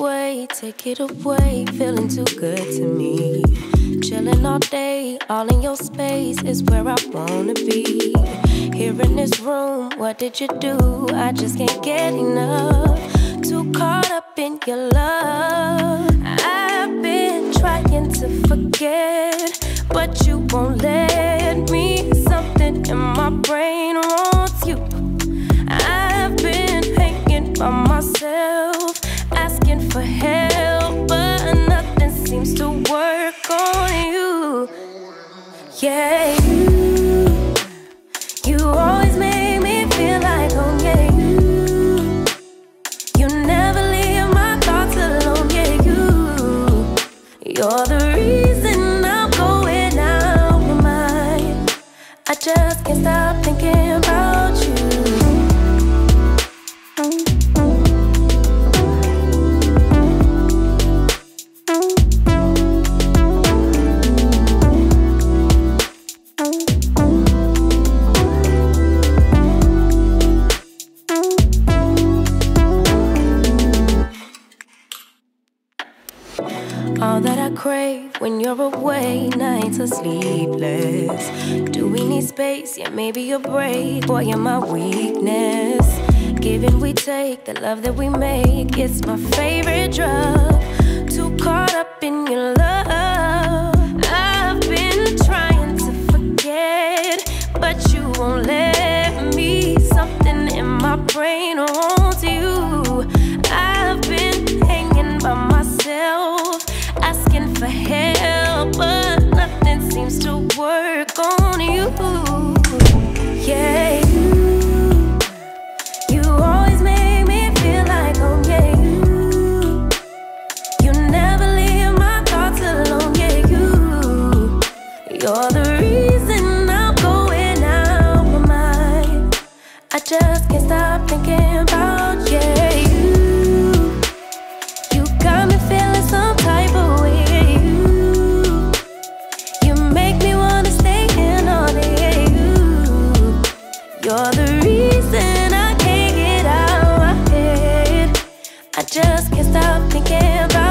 away, take it away. Feeling too good to me. Chilling all day, all in your space is where I wanna be. Here in this room, what did you do? I just can't get enough. Too caught up in your love. I've been trying to forget, but you won't let me. Something in my brain wants you. I've been hanging by myself, asking for help, but nothing seems to work on you. Yeah, you always make me feel like home, yeah, you never leave my thoughts alone, yeah, you're the reason I'm going out of mine. I just can't stop thinking about you. All that I crave when you're away, nights are sleepless. Do we need space? Yeah, maybe a break. Boy, you're my weakness. Give and we take, the love that we make, it's my favorite drug. Too caught up in your love. I've been trying to forget, but you won't let me. Something in my brain wants you. I've been hanging by myself, asking for help, but nothing seems to work on you. Yeah, you always make me feel like home, yeah, you never leave my thoughts alone, yeah, you're the reason I'm going out of my mind. I just can't stop thinking about you, yeah, you got me feeling some type of you're the reason I can't get out of my head. I just can't stop thinking about